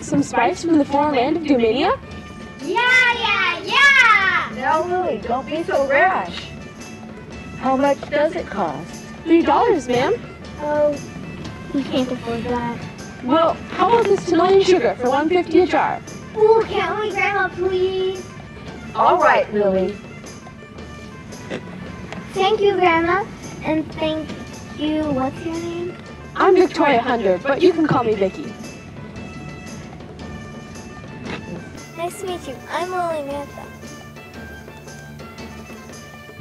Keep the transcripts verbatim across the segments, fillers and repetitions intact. Some spice from the foreign land of Dominia? Yeah, yeah, yeah! Now, Lily, don't be so rash. How much does it cost? Three dollars, ma'am. Oh, we can't afford that. Well, how about this tonalian sugar for one fifty a jar? Ooh, can't we, Grandma, please? All right, Lily. Thank you, Grandma, and thank you. What's your name? I'm Victoria Hunter, but you can call me Vicky. Nice to meet you. I'm Lily Mantha.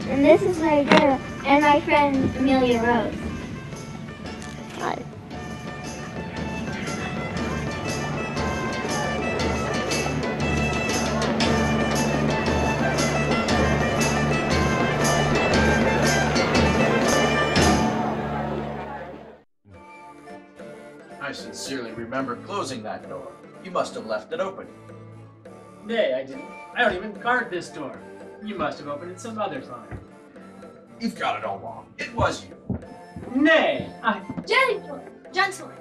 And this is my girl and my friend Amelia Rose. Hi. I sincerely remember closing that door. You must have left it open. Nay, I didn't. I don't even guard this door. You must have opened it some other time. You've got it all wrong. It was you. Nay, I... Gentlemen, gentlemen,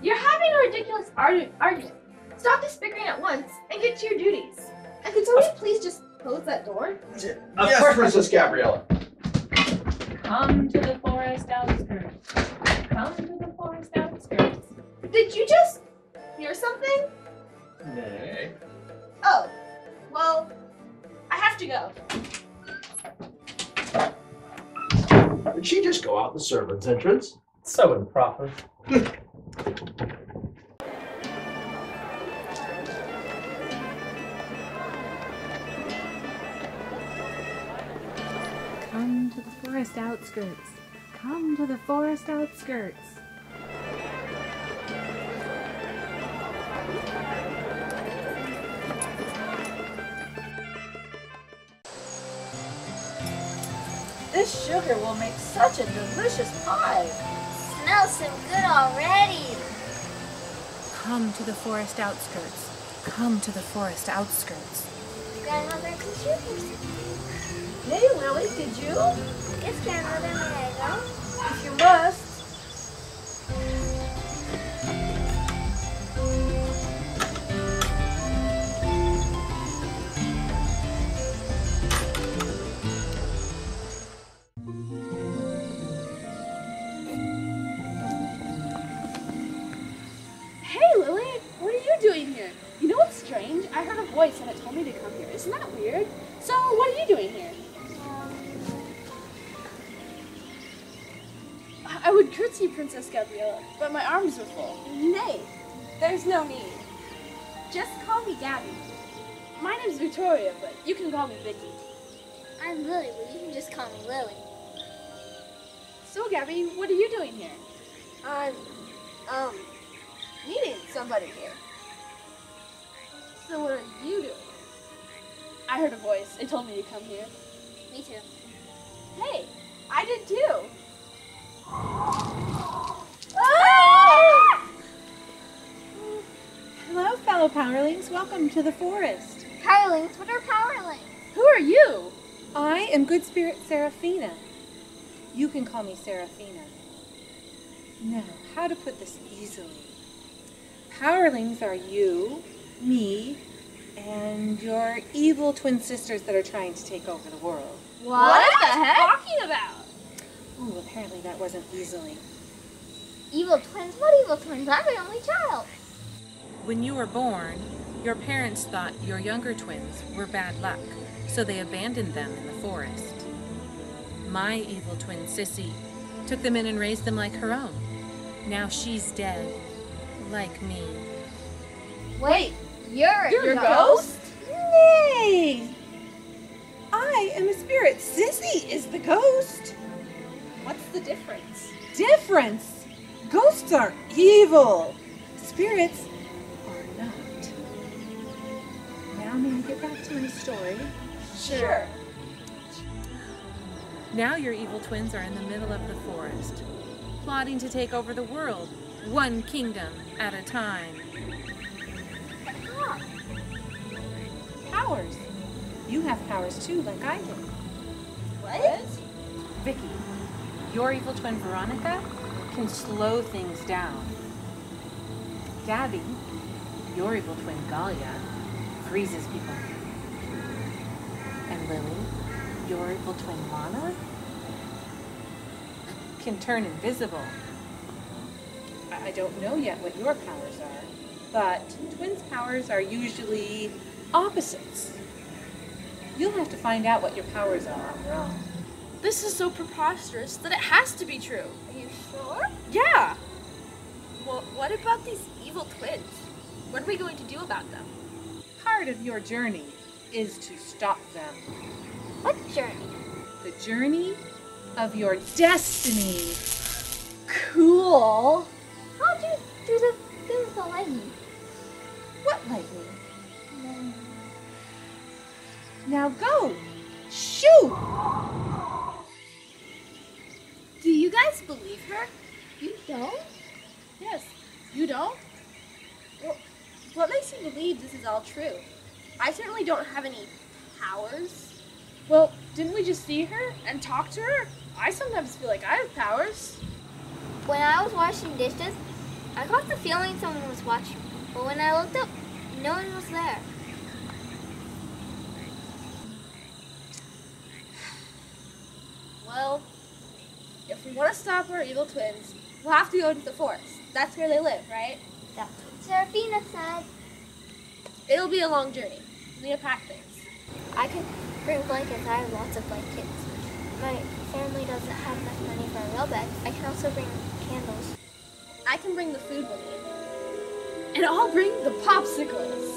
you're having a ridiculous argument. Stop this bickering at once and get to your duties. And could somebody uh, please just close that door? Of yes, course, Princess Gabriella. Come to the forest outskirts. Come to the forest outskirts. Did you just hear something? Nay. Oh, well, I have to go. Did she just go out the servants' entrance? So improper. Come to the forest outskirts. Come to the forest outskirts. This sugar will make such a delicious pie. Smells so good already. Come to the forest outskirts. Come to the forest outskirts. Grandmother, could you hear something? Hey, Lily, did you? Yes, Grandmother, may I go? If you must. Strange. I heard a voice and it told me to come here. Isn't that weird? So what are you doing here? I would curtsy, Princess Gabriella, but my arms are full. Nay, there's no need. Just call me Gabby. My name's Victoria, but you can call me Vicky. I'm Lily, but you can just call me Lily. So, Gabby, what are you doing here? I'm, um, meeting somebody here. So what are you doing? I heard a voice. It told me to come here. Me too. Hey, I did too. Ah! Hello, fellow Powerlings. Welcome to the forest. Powerlings? What are Powerlings? Who are you? I am Good Spirit Seraphina. You can call me Seraphina. Now, how to put this easily? Powerlings are you, me, and your evil twin sisters that are trying to take over the world. What, what the heck are you talking about? Ooh, apparently that wasn't easily. Evil twins? What evil twins? I'm an only child. When you were born, your parents thought your younger twins were bad luck, so they abandoned them in the forest. My evil twin, Sissy, took them in and raised them like her own. Now she's dead, like me. Wait, Wait you're, you're a ghost? ghost? Nay! I am a spirit. Sissy is the ghost. What's the difference? Difference? Ghosts are evil. Spirits are not. Now may I get back to my story? Sure. sure. Now your evil twins are in the middle of the forest, plotting to take over the world, one kingdom at a time. Ah. Powers. You have powers too, like I do. What? Vicky. Your evil twin, Veronica, can slow things down. Gabby, your evil twin, Galia, freezes people. And Lily, your evil twin, Lana, can turn invisible. I don't know yet what your powers are, but twins' powers are usually opposites. You'll have to find out what your powers are on your own. This is so preposterous that it has to be true. Are you sure? Yeah. Well, what about these evil twins? What are we going to do about them? Part of your journey is to stop them. What journey? The journey of your destiny. Cool. How'd you do the thing with the lightning? What lightning? No. Now go. Shoot. Do you guys believe her? You don't? Yes, you don't? Well, what makes you believe this is all true? I certainly don't have any powers. Well, didn't we just see her and talk to her? I sometimes feel like I have powers. When I was washing dishes, I got the feeling someone was watching me. But when I looked up, no one was there. Well, if we want to stop our evil twins, we'll have to go to the forest. That's where they live, right? That's what Seraphina said. It'll be a long journey. We need to pack things. I could bring blankets. I have lots of blankets. My family doesn't have enough money for a real bed. I can also bring candles. I can bring the food with me. And I'll bring the popsicles.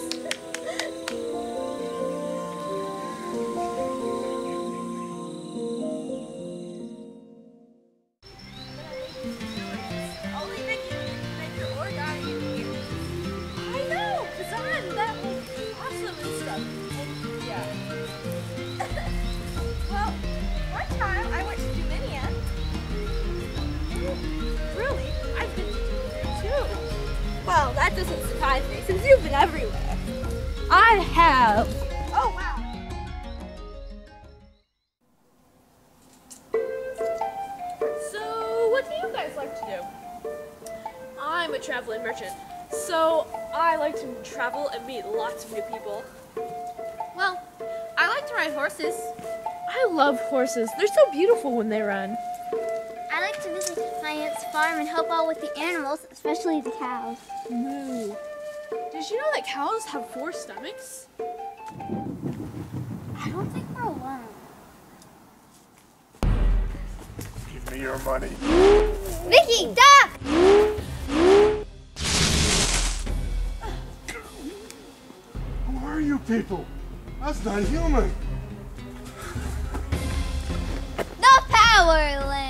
That doesn't surprise me, since you've been everywhere. I have. Oh, wow. So, what do you guys like to do? I'm a traveling merchant, so I like to travel and meet lots of new people. Well, I like to ride horses. I love horses. They're so beautiful when they run. I like to visit my aunt's farm and help out with the animals, especially the cows. Moo. Did you know that cows have four stomachs? I don't think we're alone. Give me your money. Vicky, duck! Who are you people? That's not human. The Powerlings!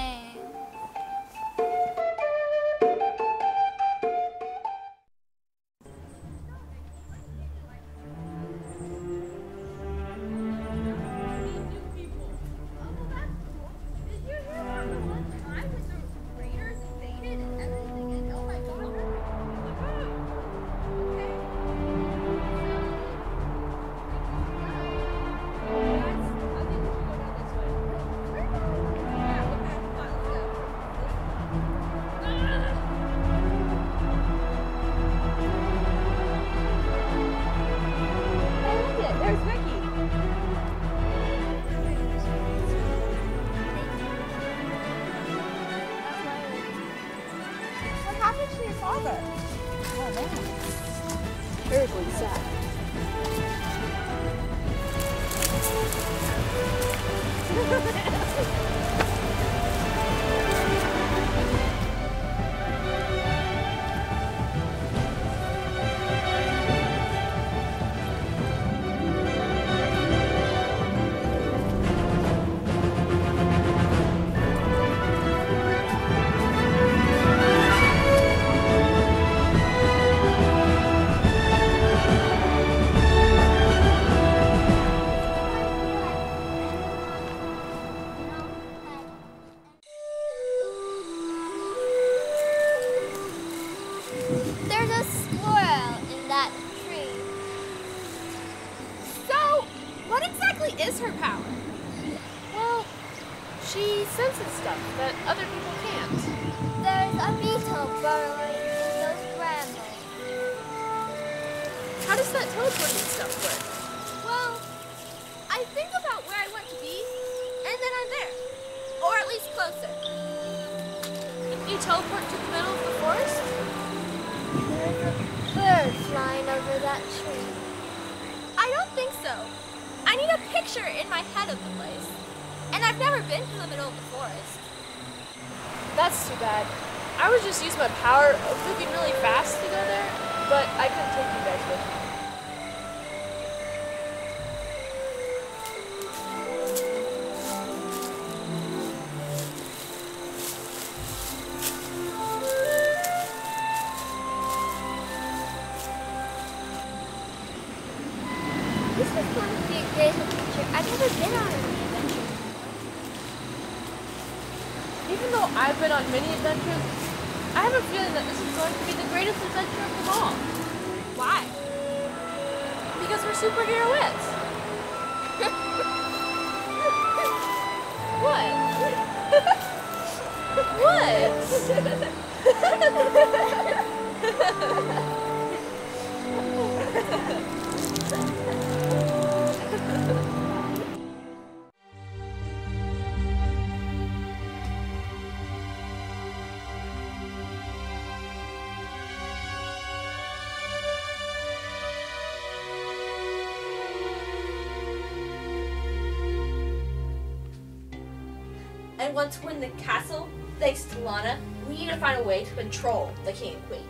And once we're in the castle, thanks to Lana, we need to find a way to control the king and queen.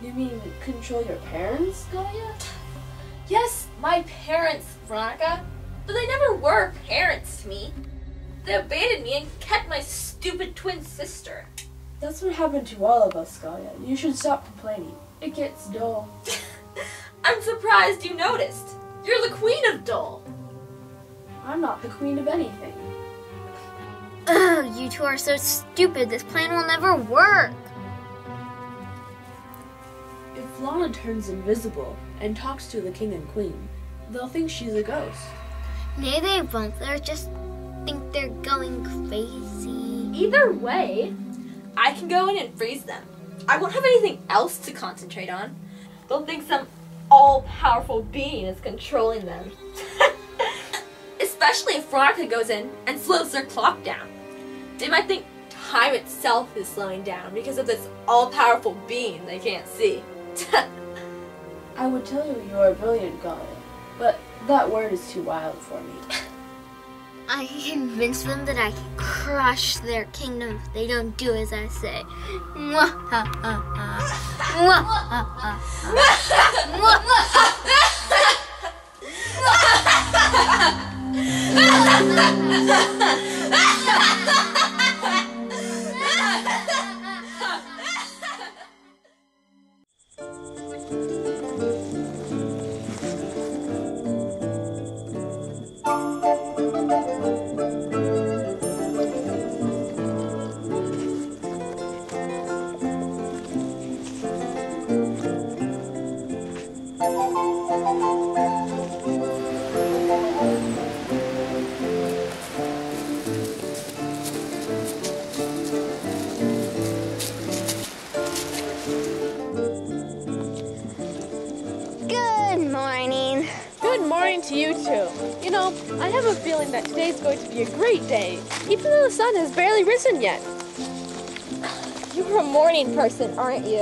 You mean control your parents, Galia? Yes, my parents, Veronica. But they never were parents to me. They abandoned me and kept my stupid twin sister. That's what happened to all of us, Galia. You should stop complaining. It gets dull. I'm surprised you noticed. You're the queen of dull. I'm not the queen of anything. Ugh, you two are so stupid. This plan will never work. If Lana turns invisible and talks to the king and queen, they'll think she's a ghost. No, they won't. They'll just think they're going crazy. Either way, I can go in and freeze them. I won't have anything else to concentrate on. They'll think some all-powerful being is controlling them. Especially if Veronica goes in and slows their clock down. They might think time itself is slowing down because of this all-powerful being they can't see. I would tell you you're a brilliant, Galia, but that word is too wild for me. I convinced them that I can crush their kingdom if they don't do as I say. Yet. You're a morning person, aren't you?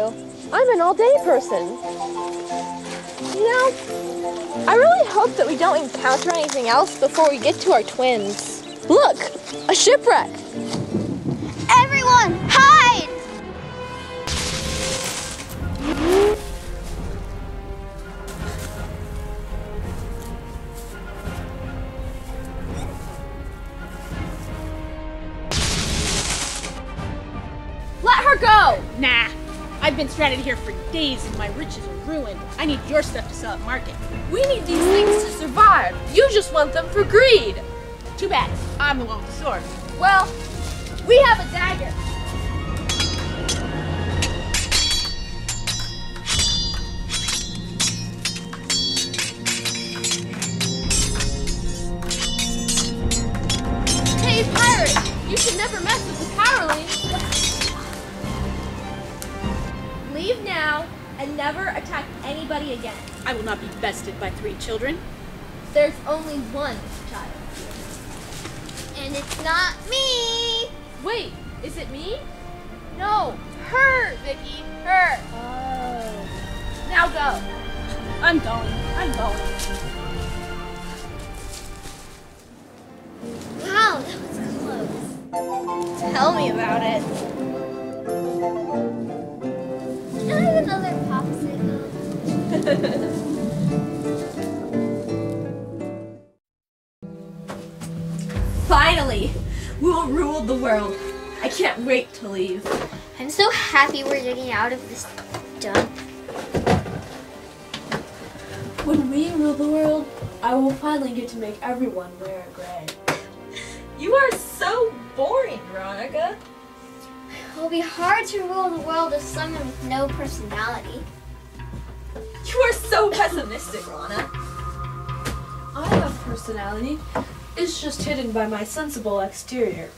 I'm an all-day person. You know, I really hope that we don't encounter anything else before we get to our twins. Look, a shipwreck. Everyone, hide! Stranded here for days and my riches are ruined. I need your stuff to sell at market. We need these things to survive. You just want them for greed. Too bad. I'm the one with the sword. Well, we have a dagger. Hey, pirate! You should never mess with the Powerlings. Leave now and never attack anybody again. I will not be bested by three children. There's only one child. And it's not me! Wait, is it me? No, her, Vicky, her. Oh. Now go. I'm going, I'm going. Wow, that was close. Tell me about it. Finally, we will rule the world. I can't wait to leave. I'm so happy we're getting out of this dump. When we rule the world, I will finally get to make everyone wear a gray. You are so boring, Veronica. It will be hard to rule the world as someone with no personality. You are so pessimistic, Lana. I have personality. It's just hidden by my sensible exterior.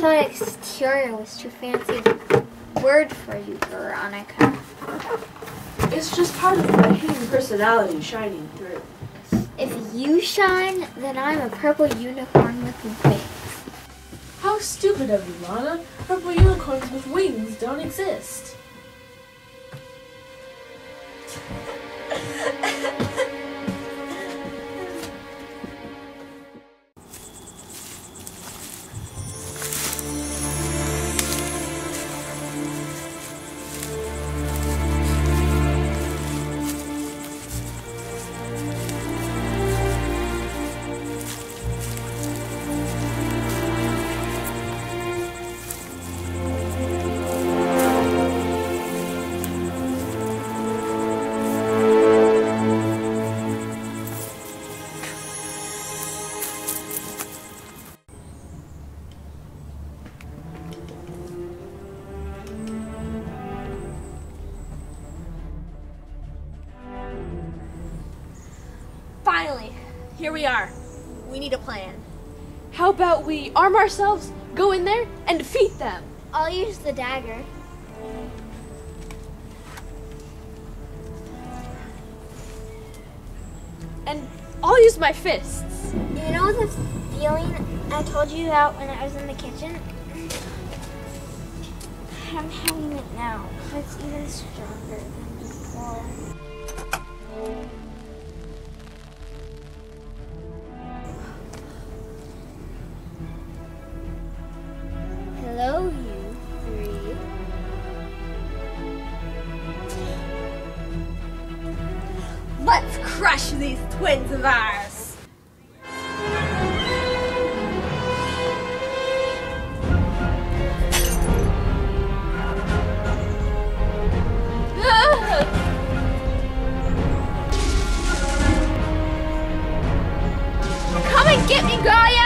My exterior was too fancy a word for you, Veronica. It's just part of my hidden personality shining through. If you shine, then I'm a purple unicorn with wings. How stupid of you, Lana. Purple unicorns with wings don't exist. Here we are. We need a plan. How about we arm ourselves, go in there, and defeat them? I'll use the dagger. And I'll use my fists. You know the feeling I told you about when I was in the kitchen? I'm having it now. It's even stronger than before. Hello, you three. Let's crush these twins of ours. Get me, Galia!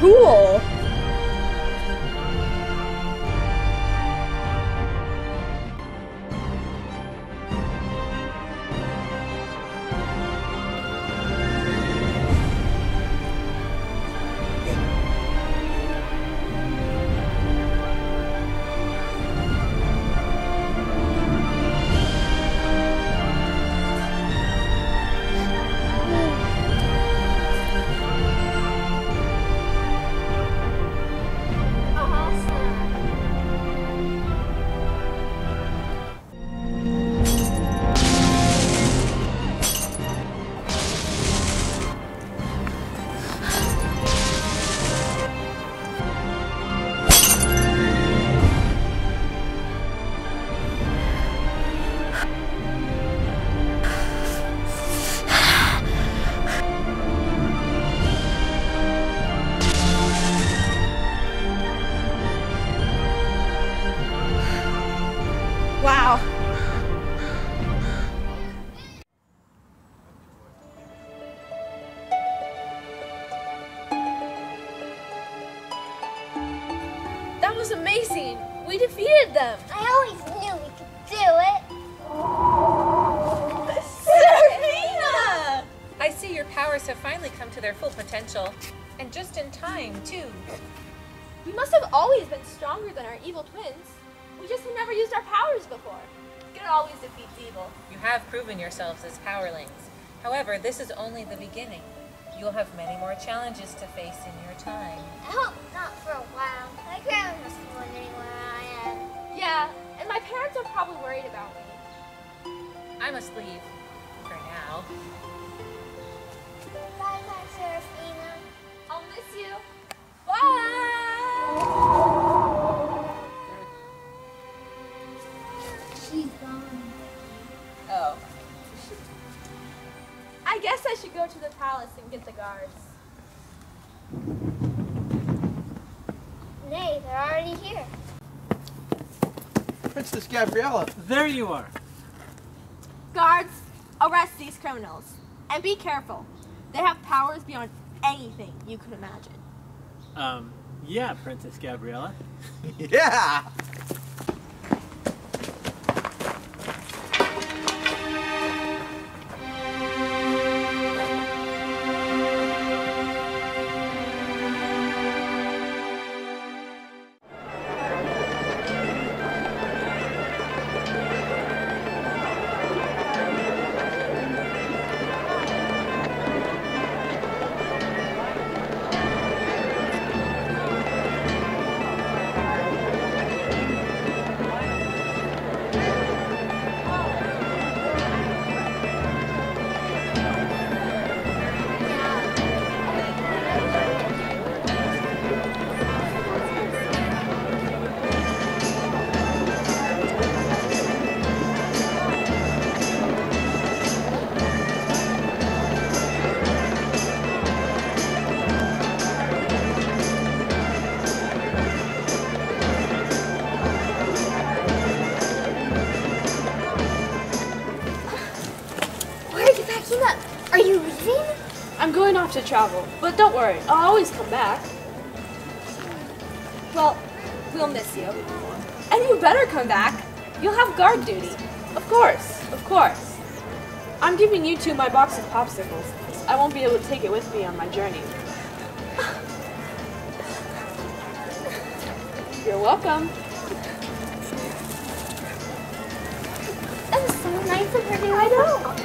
Cool. And just in time, too. We must have always been stronger than our evil twins. We just have never used our powers before. Good always defeats evil. You have proven yourselves as Powerlings. However, this is only the beginning. You'll have many more challenges to face in your time. I hope not for a while. My grandma's wondering where I am. Yeah, and my parents are probably worried about me. I must leave. For now. get the guards. Nay, they're already here. Princess Gabriella, there you are. Guards, arrest these criminals. And be careful. They have powers beyond anything you could imagine. Um, yeah, Princess Gabriella. Yeah! To travel, but don't worry, I'll always come back. Well, we'll miss you. And you better come back. You'll have guard duty. Of course, of course. I'm giving you two my box of popsicles. I won't be able to take it with me on my journey. You're welcome. That was so nice of her to I know.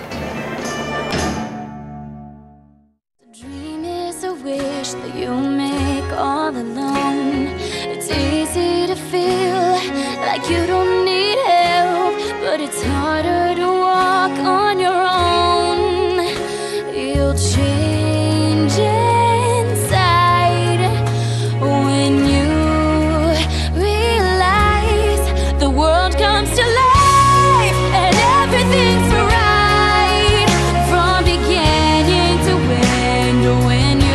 Wish that you make all alone. It's easy to feel like you don't need help, but it's harder to walk on your own. You'll change inside when you realize the world comes to life and everything's right from beginning to end. When you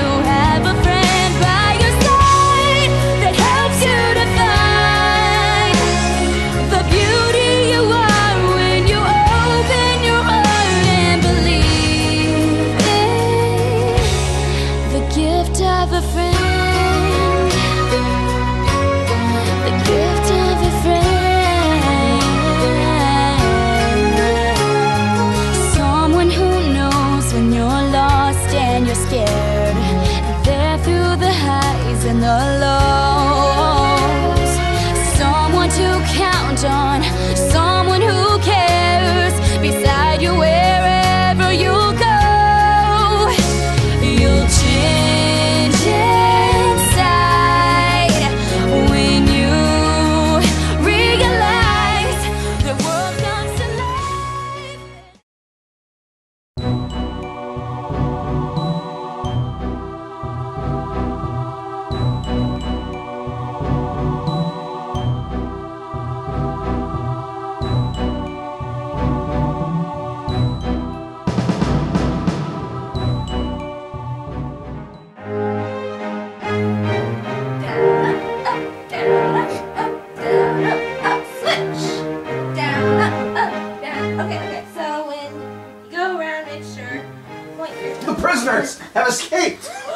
have escaped!